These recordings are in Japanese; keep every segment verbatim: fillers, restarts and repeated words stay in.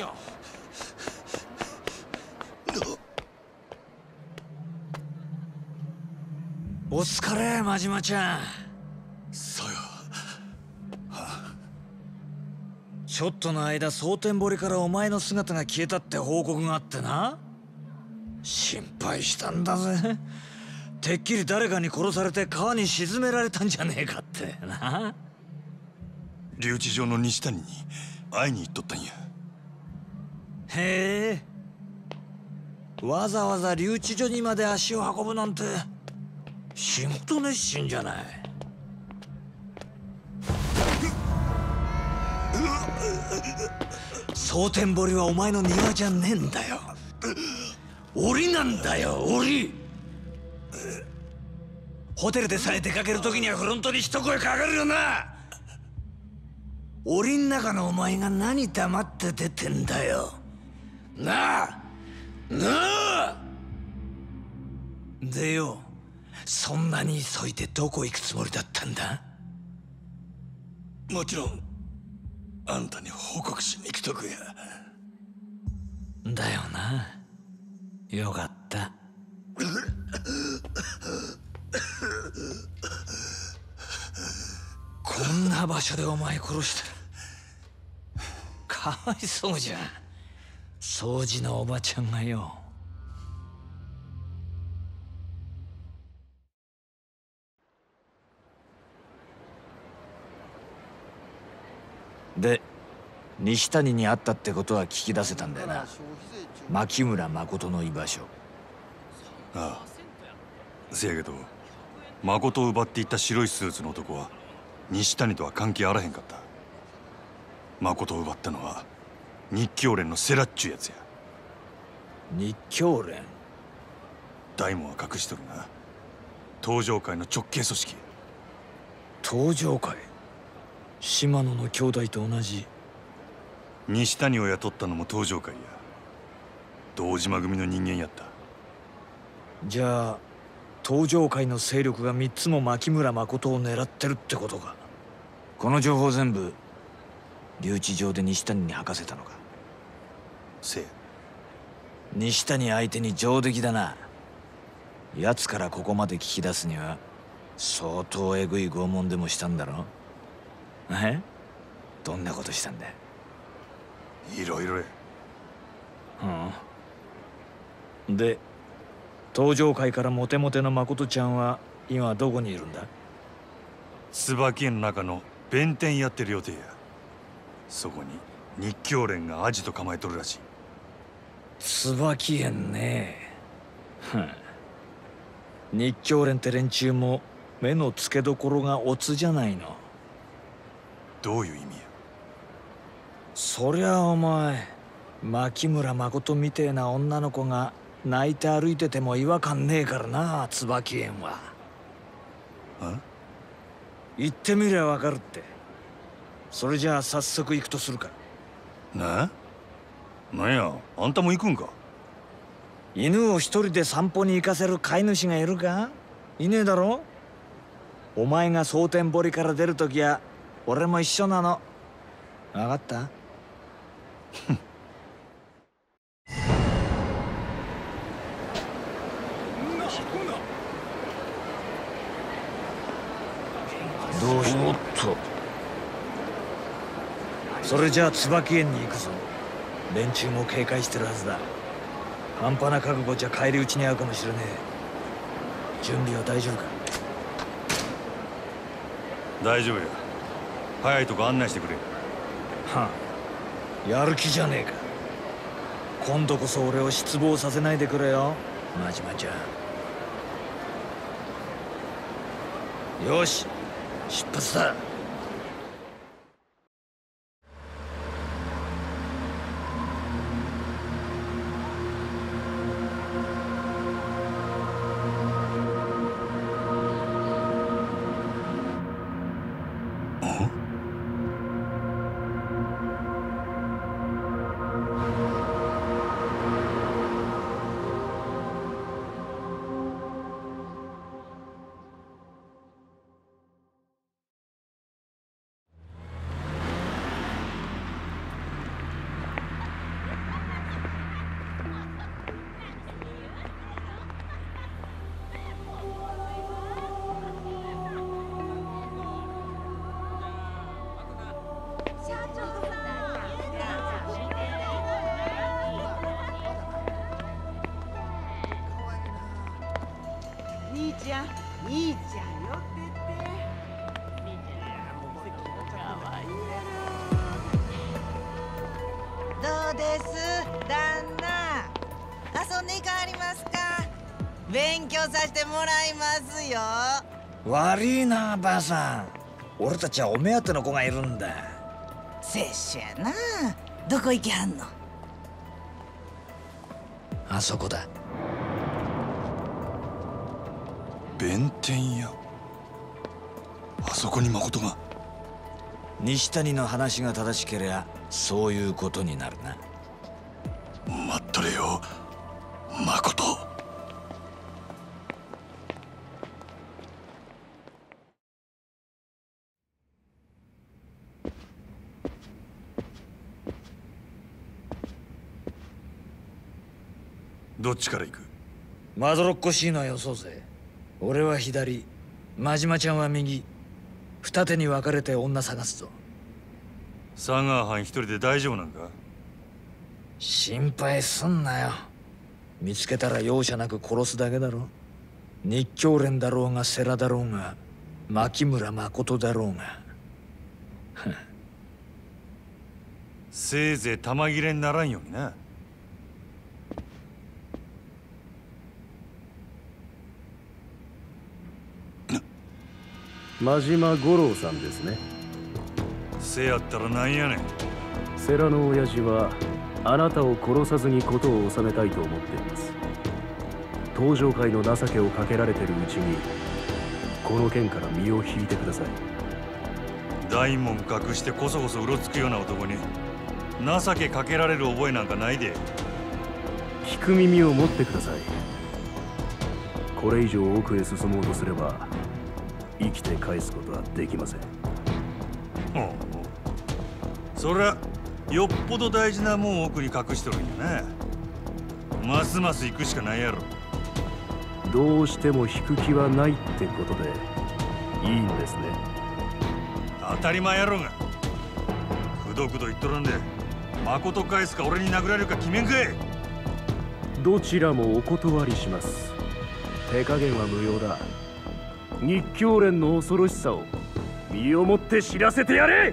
よ。お疲れ、真島ちゃん。そうよ、はあ、ちょっとの間蒼天堀からお前の姿が消えたって報告があってな、心配したんだぜ。てっきり誰かに殺されて川に沈められたんじゃねえかってな。留置場の西谷に会いに行っとったんや。へえ、わざわざ留置所にまで足を運ぶなんて仕事熱心じゃない。蒼天堀はお前の庭じゃねえんだよ、檻なんだよ、檻。ホテルでさえ出かけるときにはフロントに一声かかるよな。檻ん中のお前が何黙って出てんだよ。なあなあ。でよ、そんなに急いでどこ行くつもりだったんだ。もちろんあんたに報告しに行くとこや。だよな、よかった。こんな場所でお前殺したらかわいそうじゃん。掃除のおばちゃんがよ。で、西谷に会ったってことは聞き出せたんだよな、牧村誠の居場所。ああ、せやけど誠を奪っていった白いスーツの男は西谷とは関係あらへんかった。誠を奪ったのは日教連のセラっちゅうやつや。日教連？大門は隠しとるな、東上会の直系組織。東上会？島野の兄弟と同じ。西谷を雇ったのも東上会や、堂島組の人間やった。じゃあ東上会の勢力がみっつも牧村誠を狙ってるってことか。この情報全部留置場で西谷に吐かせたのか。せえ。西谷相手に上出来だな。奴からここまで聞き出すには相当えぐい拷問でもしたんだろ。え？どんなことしたんだ。いろいろや。うん。で、東上界からモテモテの誠ちゃんは今どこにいるんだ。椿園の中の弁天やってる予定や。そこに日教連がアジト構えとるらしい。椿園ねえ。日教連って連中も目の付けどころがオツじゃないの。どういう意味や。そりゃお前、牧村誠みてえな女の子が泣いて歩いてても違和感ねえからな、椿園は。え？行ってみりゃわかるって。それじゃあ早速行くとするか。な？なんや、あんたも行くんか。犬を一人で散歩に行かせる飼い主がいるか。いねえだろ。お前が蒼天堀から出るときは俺も一緒なの。分かった？どうしようっと。それじゃあ椿園に行くぞ。連中も警戒してるはずだ。半端な覚悟じゃ返り討ちに遭うかもしれねえ。準備は大丈夫か。大丈夫よ。早いとこ案内してくれ。はあ、やる気じゃねえか。今度こそ俺を失望させないでくれよ、真島ちゃん。よし、出発だ。いいじゃんよってっていやもう席もちょっとかわいいやろ。どうです旦那、遊んでいかありますか？勉強させてもらいますよ。悪いなばあさん、俺たちはお目当ての子がいるんだ。せっしゃな、どこ行きはんの？あそこだ。弁天屋、あそこに誠が。西谷の話が正しけりゃそういうことになるな。待っとれよ誠。どっちから行く？まどろっこしいのはよそうぜ。俺は左、真島ちゃんは右。二手に分かれて女探すぞ。佐賀藩一人で大丈夫なんか？心配すんなよ。見つけたら容赦なく殺すだけだろ。日教連だろうが世良だろうが牧村誠だろうがせいぜい玉切れにならんようにな。真島五郎さんですね。せやったらなんやねん。世良の親父はあなたを殺さずに事を収めたいと思っています。東上界の情けをかけられてるうちにこの件から身を引いてください。大門隠してこそこそうろつくような男に情けかけられる覚えなんかないで。聞く耳を持ってください。これ以上奥へ進もうとすれば生きて返すことはできません。おう、そりゃよっぽど大事なもんを奥に隠しとるんやな。ますます行くしかないやろ。どうしても引く気はないってことでいいんですね。当たり前やろが。くどくど言っとるんで誠返すか俺に殴られるか決めんかい。どちらもお断りします。手加減は無用だ。日教連の恐ろしさを身をもって知らせてやれ。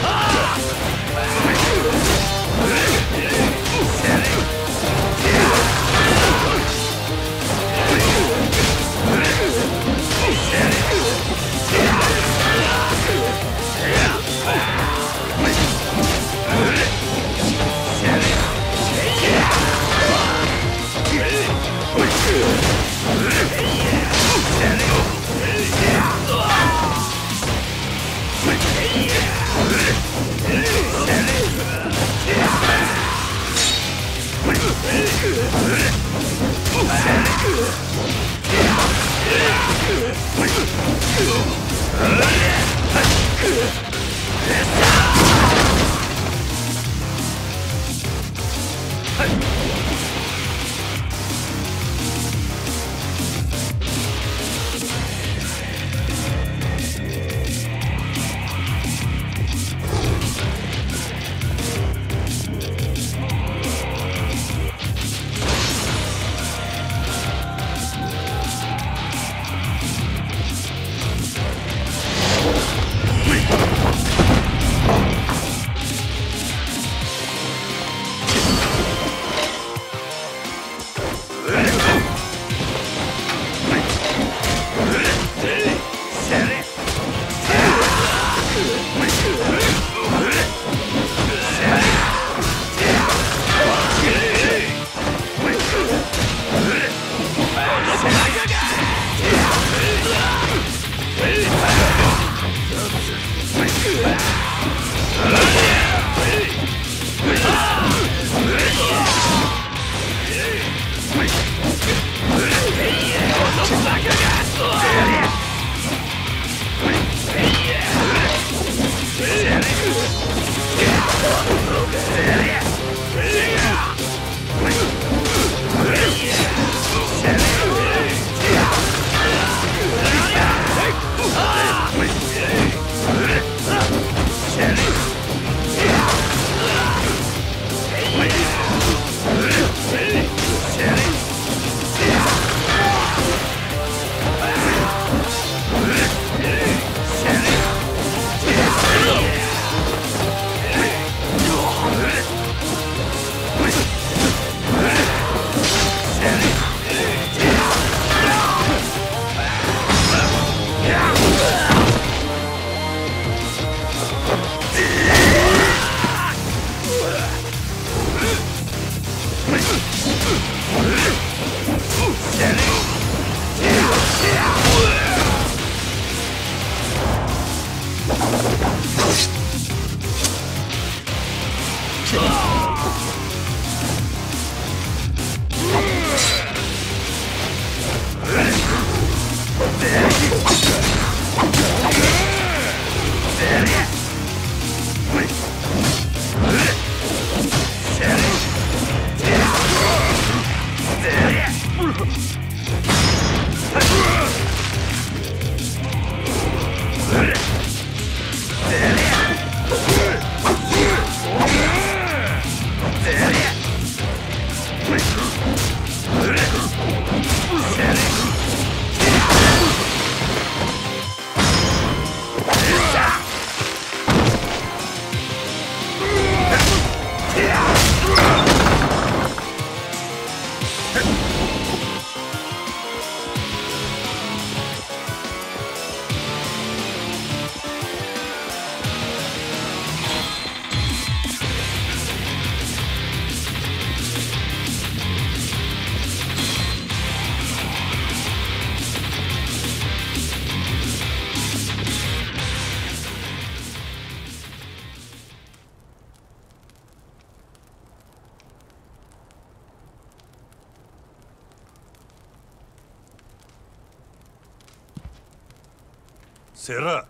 世良、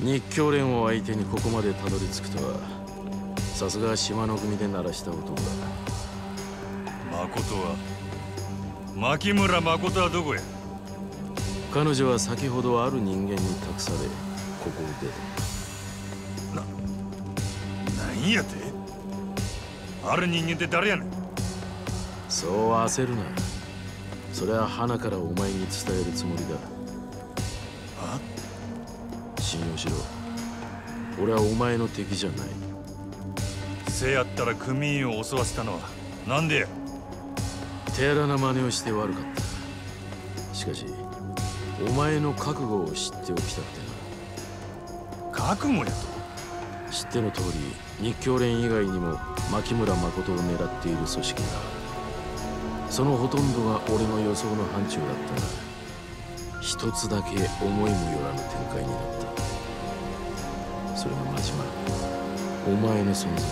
日教連を相手にここまでたどり着くとは、さすが島の組で鳴らした男だ。誠は、牧村誠はどこへ？彼女は先ほどある人間に託され、ここを出た。な、なんやて？ある人間って誰やねん？そう焦るな。それは花からお前に伝えるつもりだ。あ？信用しろ。俺はお前の敵じゃない。せやったら組員を襲わせたのはなんでや？手荒な真似をして悪かった。しかし、お前の覚悟を知っておきたくてな。覚悟やと？知っての通り、日教連以外にも牧村誠を狙っている組織がある。そのほとんどが俺の予想の範疇だったが、一つだけ思いもよらぬ展開になった。それが真島、お前の存在だ。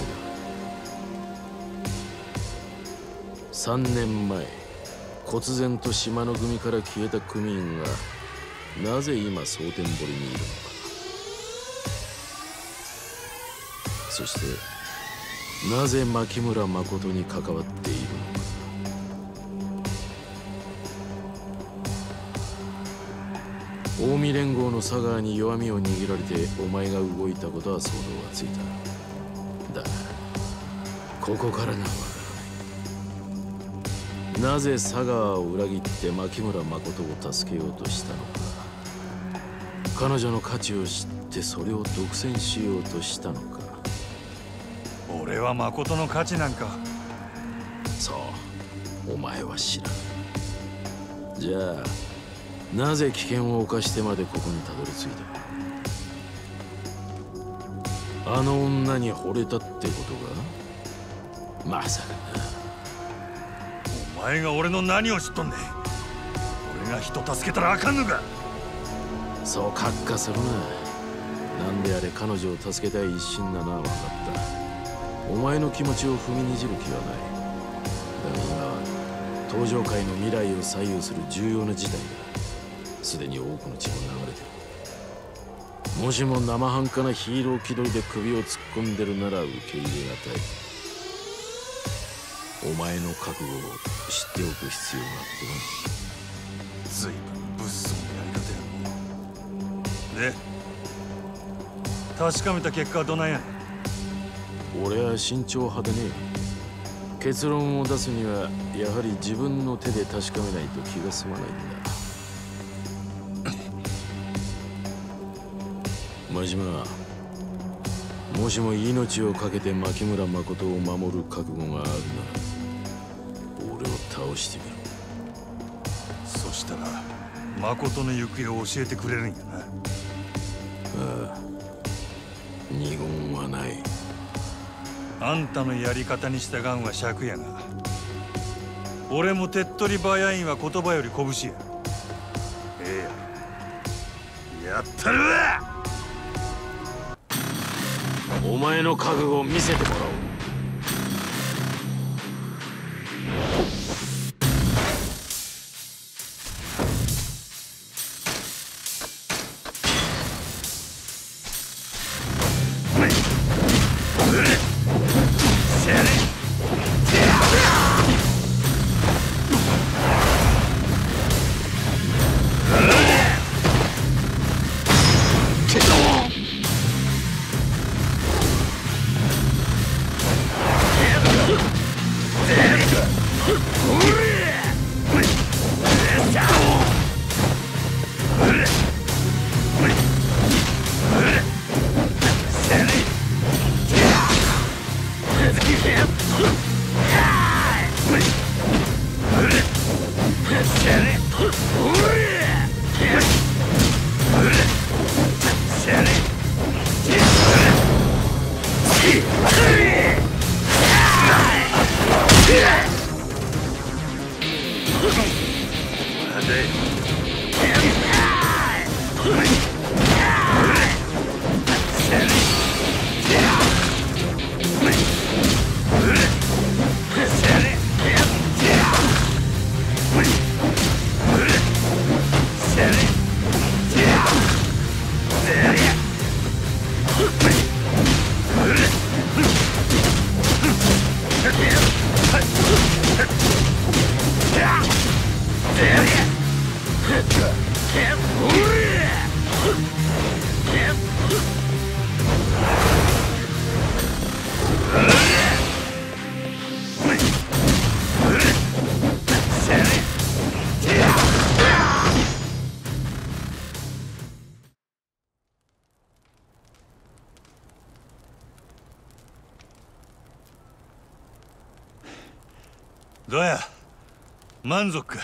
さんねんまえ、忽然と島の組から消えた組員がなぜ今蒼天堀にいるのか、そしてなぜ牧村誠に関わっているのか。近江連合の佐川に弱みを握られてお前が動いたことは想像がついた。だがここからがわからない。なぜ佐川を裏切って牧村誠を助けようとしたのか、彼女の価値を知ってそれを独占しようとしたのか。俺は誠の価値なんか。そう、お前は知らん。じゃあなぜ危険を冒してまでここにたどり着いた？あの女に惚れたってことか？まさかな。お前が俺の何を知っとんねん。俺が人助けたらあかんのか。そうカッカするな。なんであれ彼女を助けたい一心だな。分かった。お前の気持ちを踏みにじる気はない。だが今は、東上界の未来を左右する重要な事態だ。すでに多くの血も流れてる。もしも生半可なヒーロー気取りで首を突っ込んでるなら受け入れがたい。お前の覚悟を知っておく必要があってな。随分物騒なやり方や。で、確かめた結果はどないやねん？俺は慎重派でね。結論を出すにはやはり自分の手で確かめないと気が済まないんだ。真島、もしも命を懸けて牧村誠を守る覚悟があるなら俺を倒してみろ。そしたら誠の行方を教えてくれるんやな。ああ、二言はない。あんたのやり方に従うんは尺やが、俺も手っ取り早いんは言葉より拳や。ええや、やったるわ。お前の覚悟を見せてもらおう。どうや、満足か。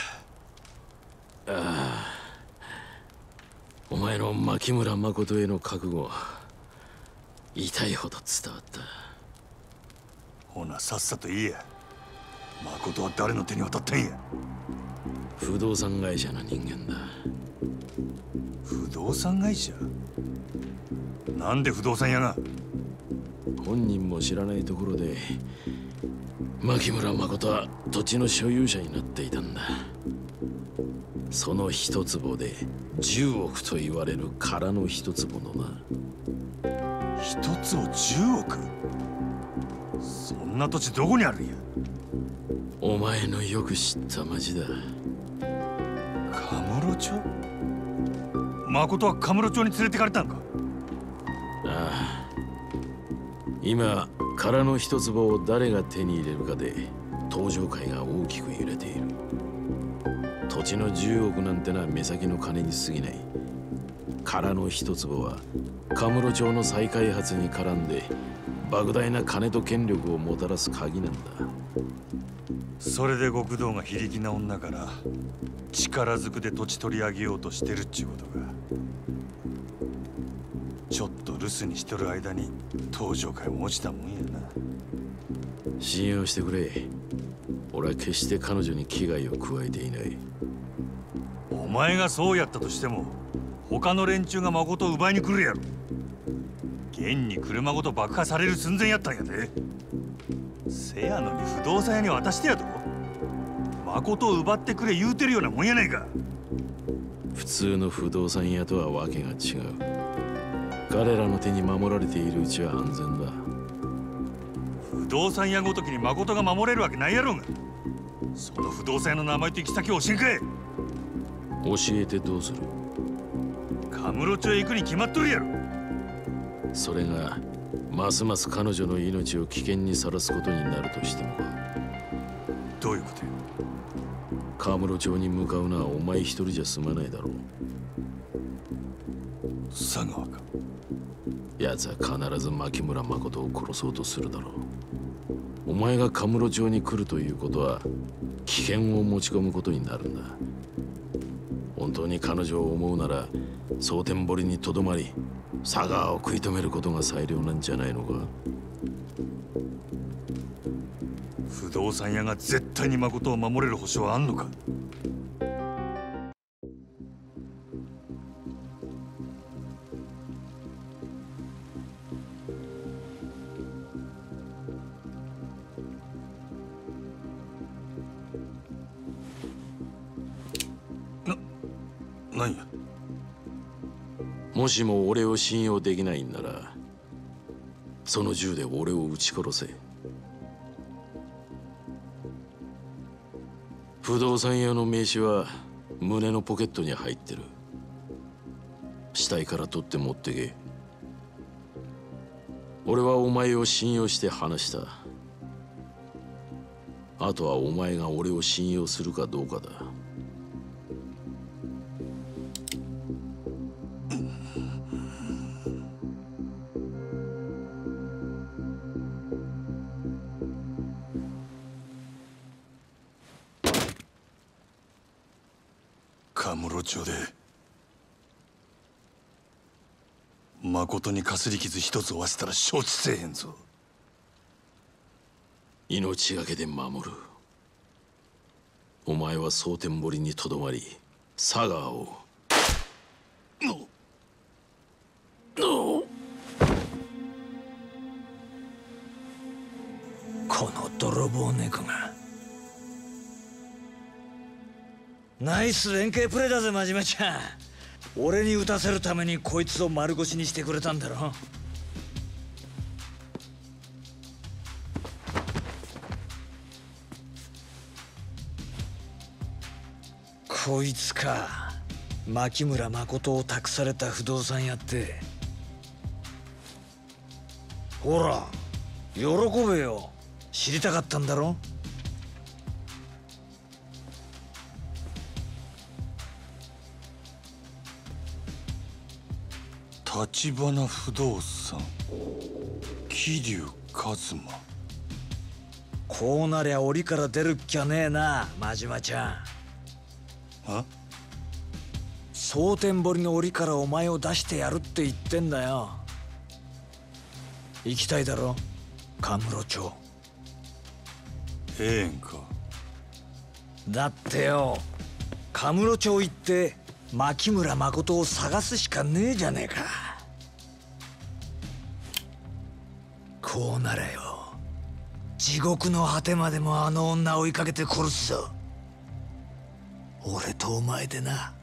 ああ、お前の牧村誠への覚悟痛いほど伝わった。ほなさっさと言えや、誠は誰の手に渡ったんや。不動産会社の人間だ。不動産会社？なんで不動産屋が？本人も知らないところで牧村誠は土地の所有者になっていたんだ。その一坪でじゅうおくと言われる空の一坪のな。一坪じゅうおく？そんな土地どこにあるんや。お前のよく知った町だ。神室町？誠は神室町に連れてかれたんか？ああ、今空の一坪を誰が手に入れるかで東上界が大きく揺れている。土地のじゅうおくなんてのは目先の金に過ぎない。空の一坪は神室町の再開発に絡んで莫大な金と権力をもたらす鍵なんだ。それで極道が非力な女から力ずくで土地取り上げようとしてるっちゅうことか。ちょっと留守にしとる間に東上界も落ちたもんやな。信用してくれ、俺は決して彼女に危害を加えていない。お前がそうやったとしても他の連中が誠を奪いに来るやろ。現に車ごと爆破される寸前やったんやで。せやのに不動産屋に渡してやと誠を奪ってくれ言うてるようなもんやないか。普通の不動産屋とはわけが違う。彼らの手に守られているうちは安全だ。不動産屋ごときに誠が守れるわけないやろうが。その不動産屋の名前と行き先を教えんかい。教えてどうする。神室町へ行くに決まっとるやろ。それがますます彼女の命を危険にさらすことになるとしても。どういうことや。神室町に向かうのはお前一人じゃ済まないだろう。佐川か。奴は必ず牧村誠を殺そうとするだろう。お前が神室町に来るということは危険を持ち込むことになるんだ。本当に彼女を思うなら蒼天堀にとどまり佐川を食い止めることが最良なんじゃないのか。不動産屋が絶対に誠を守れる保証はあんのか。もしも俺を信用できないんならその銃で俺を撃ち殺せ。不動産屋の名刺は胸のポケットに入ってる。死体から取って持ってけ。俺はお前を信用して話した。あとはお前が俺を信用するかどうかだ。誠にかすり傷一つ負わせたら承知せえへんぞ。命がけで守る。お前は蒼天堀にとどまり佐川を。この泥棒猫が。ナイス連携プレーだぜ真面目ちゃん。俺に打たせるためにこいつを丸腰にしてくれたんだろ。こいつか。牧村誠を託された不動産屋って。ほら、喜べよ。知りたかったんだろ。立花不動産、桐生一馬。こうなりゃ檻から出るっきゃねえな、真島ちゃん。あ？蒼天堀の檻からお前を出してやるって言ってんだよ。行きたいだろ、神室町。ええんか。だってよ、神室町行って牧村誠を探すしかねえじゃねえか。こうならよ、地獄の果てまでもあの女を追いかけて殺すぞ。俺とお前でな。